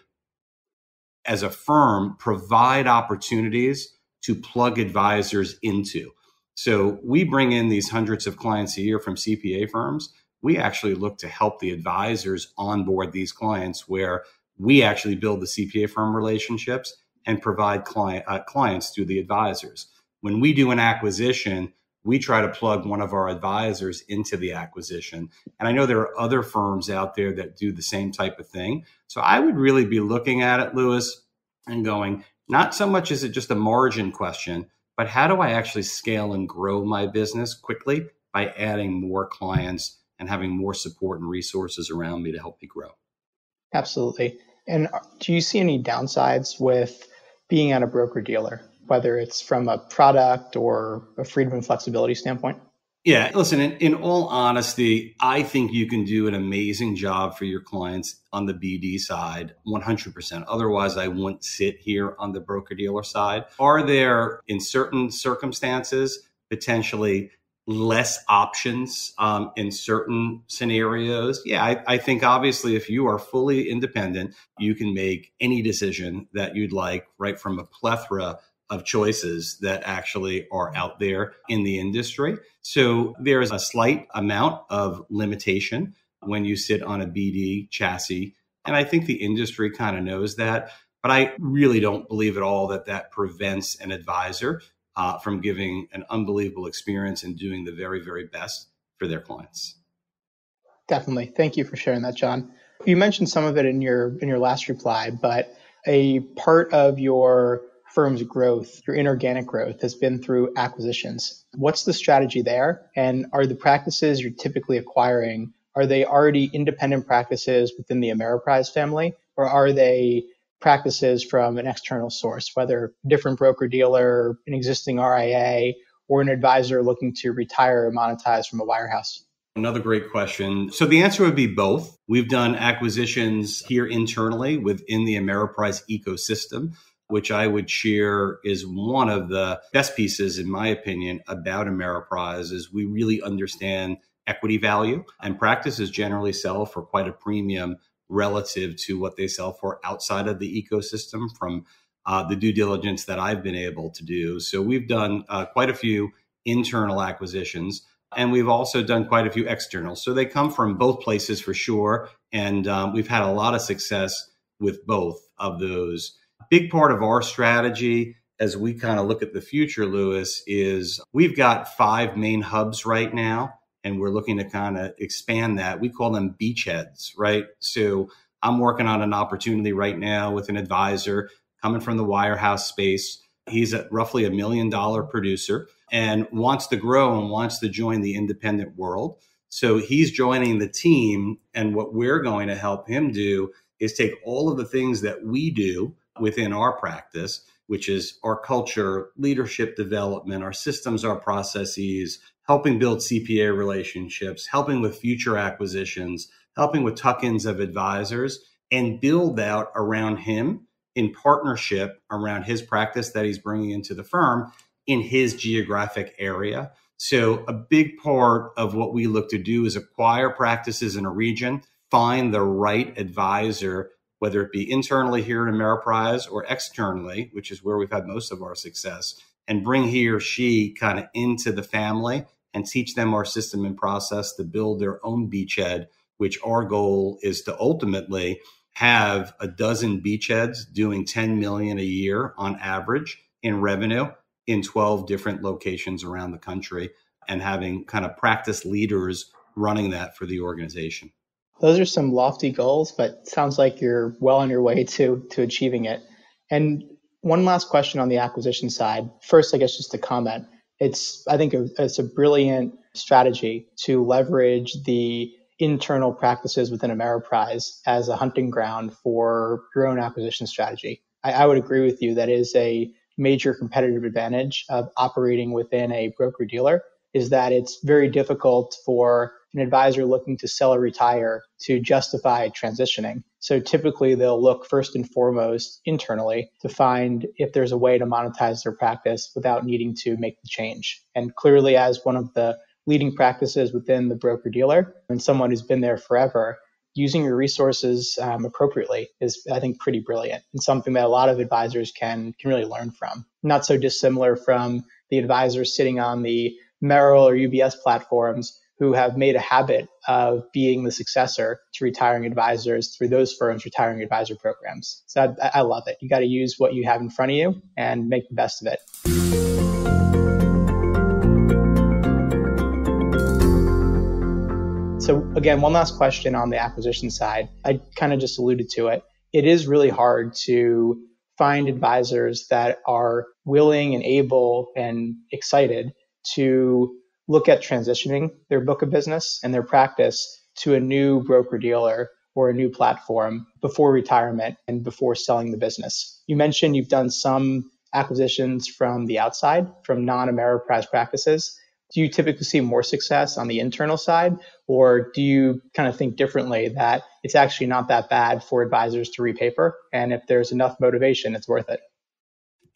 as a firm, provide opportunities to plug advisors into. So we bring in these hundreds of clients a year from CPA firms. We actually look to help the advisors onboard these clients, where we actually build the CPA firm relationships and provide clients through the advisors. When we do an acquisition, we try to plug one of our advisors into the acquisition. And I know there are other firms out there that do the same type of thing. So I would really be looking at it, Louis, and going, not so much is it just a margin question, but how do I actually scale and grow my business quickly by adding more clients and having more support and resources around me to help me grow? Absolutely. And do you see any downsides with being at a broker-dealer, whether it's from a product or a freedom and flexibility standpoint? Yeah, listen, in all honesty, I think you can do an amazing job for your clients on the BD side, 100%. Otherwise, I wouldn't sit here on the broker-dealer side. Are there, in certain circumstances, potentially less options in certain scenarios? Yeah, I think obviously if you are fully independent, you can make any decision that you'd like, right, from a plethora of choices that actually are out there in the industry. So there is a slight amount of limitation when you sit on a BD chassis. And I think the industry kind of knows that. But I really don't believe at all that that prevents an advisor from giving an unbelievable experience and doing the very, very best for their clients. Definitely. Thank you for sharing that, Jon. You mentioned some of it in your last reply, but a part of your firm's growth, your inorganic growth, has been through acquisitions. What's the strategy there? And are the practices you're typically acquiring, are they already independent practices within the Ameriprise family, or are they practices from an external source, whether a different broker-dealer, an existing RIA, or an advisor looking to retire or monetize from a wirehouse? Another great question. So the answer would be both. We've done acquisitions here internally within the Ameriprise ecosystem, which I would share is one of the best pieces, in my opinion, about Ameriprise, is we really understand equity value, and practices generally sell for quite a premium relative to what they sell for outside of the ecosystem from the due diligence that I've been able to do. So we've done quite a few internal acquisitions. And we've also done quite a few externals. So they come from both places for sure. And we've had a lot of success with both of those. A big part of our strategy as we kind of look at the future, Louis, is we've got 5 main hubs right now, and we're looking to kind of expand that. We call them beachheads, right? So I'm working on an opportunity right now with an advisor coming from the wirehouse space. He's at roughly $1 million producer and wants to grow and wants to join the independent world. So he's joining the team. And what we're going to help him do is take all of the things that we do within our practice, which is our culture, leadership development, our systems, our processes, helping build CPA relationships, helping with future acquisitions, helping with tuck-ins of advisors, and build out around him in partnership around his practice that he's bringing into the firm in his geographic area. So a big part of what we look to do is acquire practices in a region, find the right advisor, whether it be internally here at Ameriprise or externally, which is where we've had most of our success, and bring he or she kind of into the family and teach them our system and process to build their own beachhead, which our goal is to ultimately have 12 beachheads doing $10 million a year on average in revenue in 12 different locations around the country, and having kind of practice leaders running that for the organization. Those are some lofty goals, but sounds like you're well on your way to achieving it. And one last question on the acquisition side. First, I guess just a comment. I think it's a brilliant strategy to leverage the internal practices within Ameriprise as a hunting ground for your own acquisition strategy. I would agree with you. That is a major competitive advantage of operating within a broker-dealer, is that it's very difficult for an advisor looking to sell or retire to justify transitioning. So typically they'll look first and foremost internally to find if there's a way to monetize their practice without needing to make the change. And clearly, as one of the leading practices within the broker-dealer and someone who's been there forever, using your resources appropriately is, I think, pretty brilliant and something that a lot of advisors can really learn from. Not so dissimilar from the advisors sitting on the Merrill or UBS platforms who have made a habit of being the successor to retiring advisors through those firms' retiring advisor programs. So I love it. You got to use what you have in front of you and make the best of it. So again, one last question on the acquisition side. I kind of just alluded to it. It is really hard to find advisors that are willing and able and excited to look at transitioning their book of business and their practice to a new broker-dealer or a new platform before retirement and before selling the business. You mentioned you've done some acquisitions from the outside, from non-Ameriprise practices. Do you typically see more success on the internal side, or do you kind of think differently that it's actually not that bad for advisors to repaper, and if there's enough motivation, it's worth it?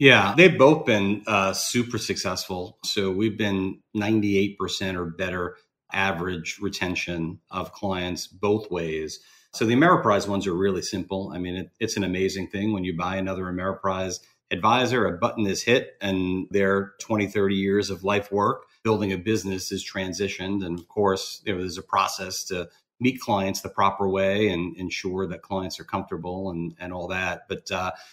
Yeah, they've both been super successful. So we've been 98% or better average retention of clients both ways. So the Ameriprise ones are really simple. I mean, it's an amazing thing when you buy another Ameriprise advisor, a button is hit and their 20, 30 years of life work building a business is transitioned. And of course, there's a process to meet clients the proper way and ensure that clients are comfortable and all that. But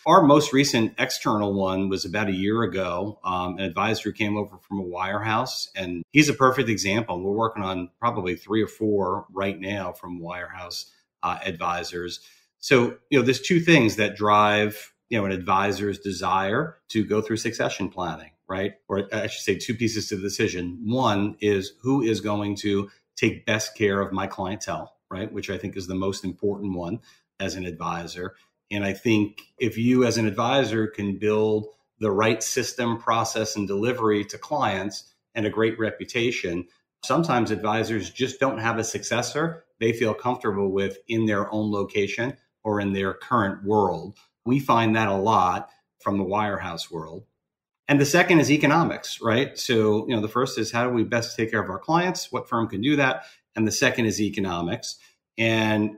our most recent external one was about a year ago. An advisor who came over from a wirehouse, and he's a perfect example. We're working on probably 3 or 4 right now from wirehouse advisors. So, there's 2 things that drive, an advisor's desire to go through succession planning, right? Or I should say 2 pieces to the decision. One is who is going to take best care of my clientele, right? Which I think is the most important one as an advisor. And I think if you as an advisor can build the right system, process, and delivery to clients and a great reputation, sometimes advisors just don't have a successor they feel comfortable with in their own location or in their current world. We find that a lot from the wirehouse world. And the second is economics, right? So, the first is how do we best take care of our clients? What firm can do that? And the second is economics. And,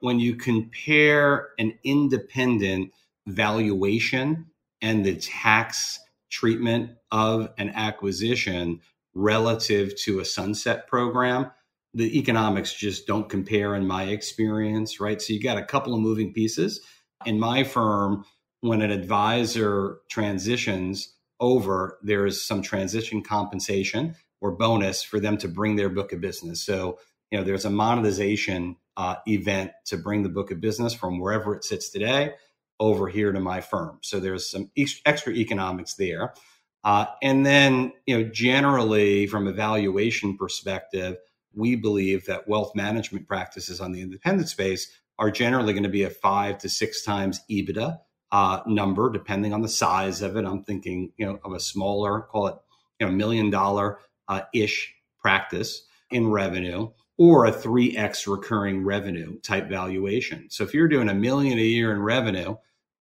when you compare an independent valuation and the tax treatment of an acquisition relative to a sunset program, the economics just don't compare in my experience, right? So you got a couple of moving pieces. In my firm, when an advisor transitions over, there is some transition compensation or bonus for them to bring their book of business. So, you know, there's a monetization event to bring the book of business from wherever it sits today over here to my firm. So there's some extra economics there. And then, you know, generally from a valuation perspective, we believe that wealth management practices on the independent space are generally going to be a 5 to 6 times EBITDA number, depending on the size of it. I'm thinking, you know, of a smaller, call it, you know, $1 million-ish practice in revenue, or a 3x recurring revenue type valuation. So if you're doing $1 million a year in revenue,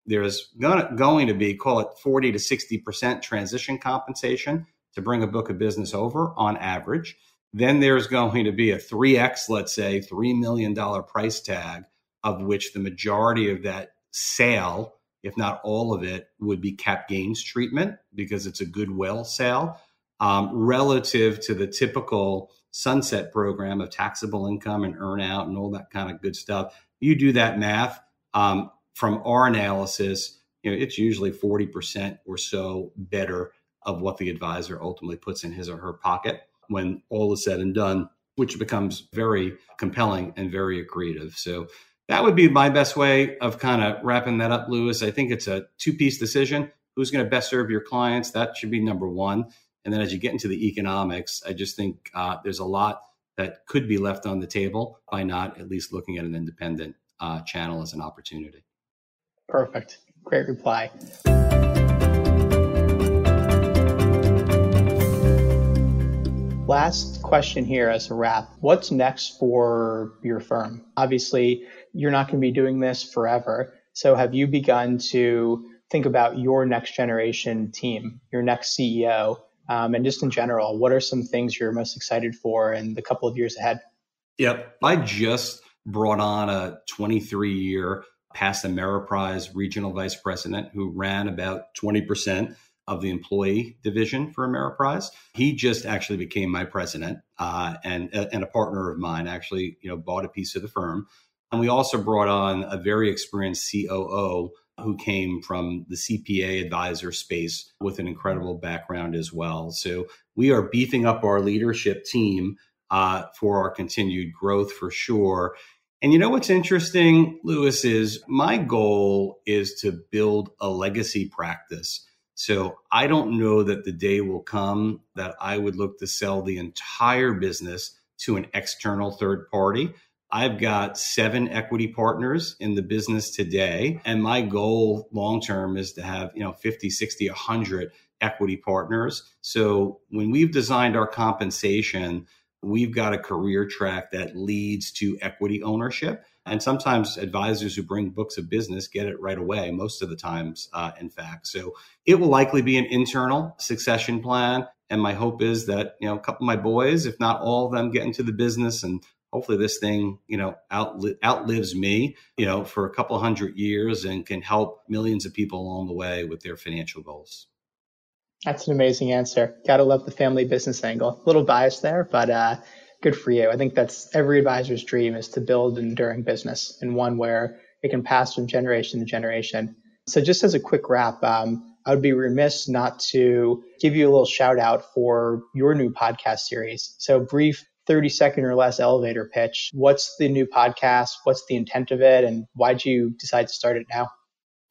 there's going to be, call it, 40 to 60% transition compensation to bring a book of business over on average. Then there's going to be a 3x, let's say, $3 million price tag, of which the majority of that sale, if not all of it, would be cap gains treatment because it's a goodwill sale, relative to the typical sunset program of taxable income and earn out and all that kind of good stuff. You do that math, from our analysis, you know, it's usually 40% or so better of what the advisor ultimately puts in his or her pocket when all is said and done, which becomes very compelling and very accretive. So that would be my best way of kind of wrapping that up, Louis. I think it's a two-piece decision. Who's going to best serve your clients? That should be number one. And then as you get into the economics, I just think there's a lot that could be left on the table by not at least looking at an independent channel as an opportunity. Perfect. Great reply. Last question here as a wrap. What's next for your firm? Obviously, you're not going to be doing this forever. So have you begun to think about your next generation team, your next CEO, and just in general, what are some things you're most excited for in the couple of years ahead? Yep. I just brought on a 23-year past Ameriprise regional vice president who ran about 20% of the employee division for Ameriprise. He just actually became my president and a partner of mine actually, you know, bought a piece of the firm. And we also brought on a very experienced COO who came from the CPA advisor space with an incredible background as well. So we are beefing up our leadership team for our continued growth for sure. And you know what's interesting, Louis, is my goal is to build a legacy practice. So I don't know that the day will come that I would look to sell the entire business to an external third party. I've got 7 equity partners in the business today. And my goal long-term is to have, you know, 50, 60, 100 equity partners. So when we've designed our compensation, we've got a career track that leads to equity ownership. And sometimes advisors who bring books of business get it right away, most of the times, in fact. So it will likely be an internal succession plan. And my hope is that, you know, a couple of my boys, if not all of them, get into the business. And hopefully this thing, you know, outlives me, you know, for a couple 100 years and can help millions of people along the way with their financial goals. That's an amazing answer. Got to love the family business angle. A little biased there, but good for you. I think that's every advisor's dream, is to build an enduring business, and one where it can pass from generation to generation. So just as a quick wrap, I would be remiss not to give you a little shout out for your new podcast series. So brief 30-second or less elevator pitch. What's the new podcast? What's the intent of it? And why'd you decide to start it now?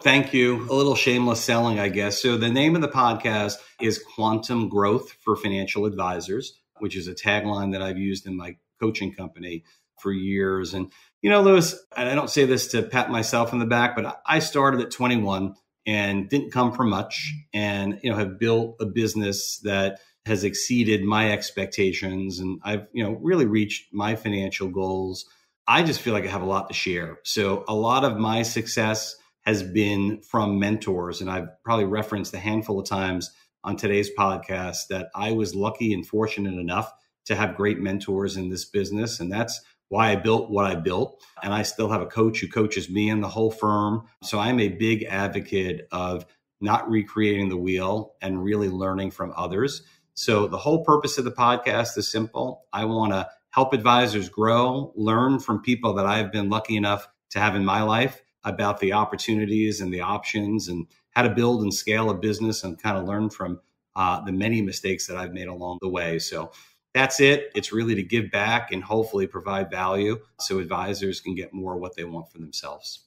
Thank you. A little shameless selling, I guess. So the name of the podcast is Quantum Growth for Financial Advisors, which is a tagline that I've used in my coaching company for years. And, you know, Louis, I don't say this to pat myself on the back, but I started at 21 and didn't come from much, and, you know, have built a business that has exceeded my expectations. And I've, you know, really reached my financial goals. I just feel like I have a lot to share. So a lot of my success has been from mentors. And I've probably referenced a handful of times on today's podcast that I was lucky and fortunate enough to have great mentors in this business. And that's why I built what I built. And I still have a coach who coaches me and the whole firm. So I'm a big advocate of not recreating the wheel, and really learning from others. So the whole purpose of the podcast is simple. I want to help advisors grow, learn from people that I've been lucky enough to have in my life about the opportunities and the options and how to build and scale a business, and kind of learn from the many mistakes that I've made along the way. So that's it. It's really to give back and hopefully provide value so advisors can get more of what they want for themselves.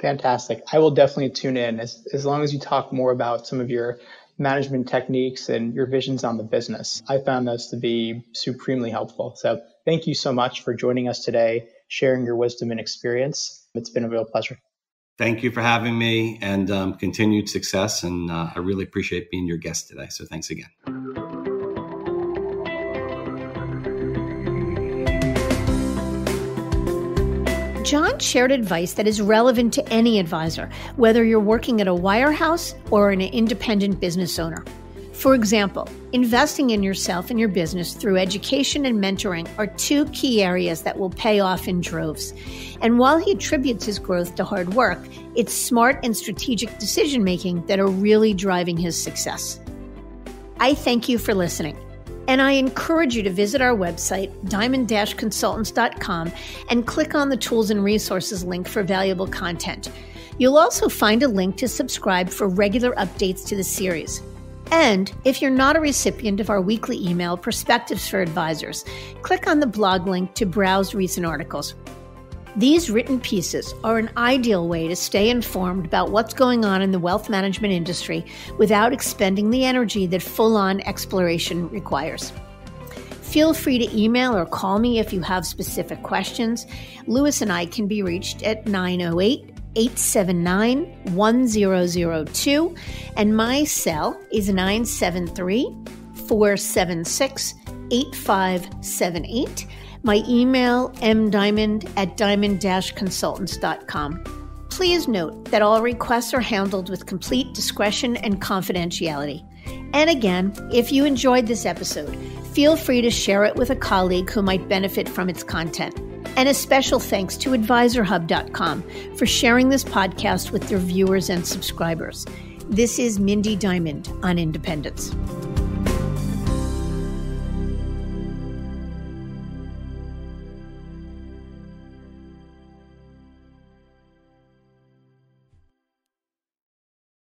Fantastic. I will definitely tune in as long as you talk more about some of your management techniques and your visions on the business. I found those to be supremely helpful. So thank you so much for joining us today, sharing your wisdom and experience. It's been a real pleasure. Thank you for having me, and continued success. And I really appreciate being your guest today. So thanks again. Jon shared advice that is relevant to any advisor, whether you're working at a wirehouse or an independent business owner. For example, investing in yourself and your business through education and mentoring are two key areas that will pay off in droves. And while he attributes his growth to hard work, it's smart and strategic decision-making that are really driving his success. I thank you for listening. And I encourage you to visit our website, diamond-consultants.com, and click on the Tools and Resources link for valuable content. You'll also find a link to subscribe for regular updates to the series. And if you're not a recipient of our weekly email, Perspectives for Advisors, click on the blog link to browse recent articles. These written pieces are an ideal way to stay informed about what's going on in the wealth management industry without expending the energy that full-on exploration requires. Feel free to email or call me if you have specific questions. Louis and I can be reached at 908-879-1002, and my cell is 973-476-8578. My email, mdiamond@diamond-consultants.com. Please note that all requests are handled with complete discretion and confidentiality. And again, if you enjoyed this episode, feel free to share it with a colleague who might benefit from its content. And a special thanks to AdvisorHub.com for sharing this podcast with their viewers and subscribers. This is Mindy Diamond on Independence.